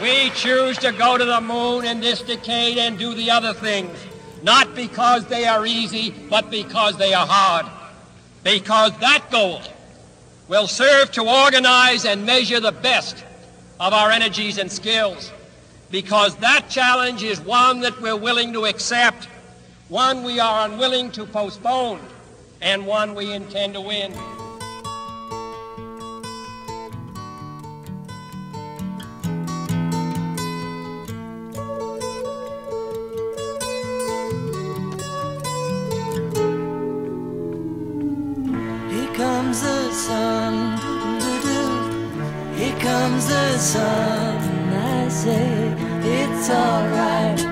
We choose to go to the moon in this decade and do the other things, not because they are easy, but because they are hard. Because that goal will serve to organize and measure the best of our energies and skills. Because that challenge is one that we're willing to accept, one we are unwilling to postpone, and one we intend to win. Here comes the sun, I say, it's alright.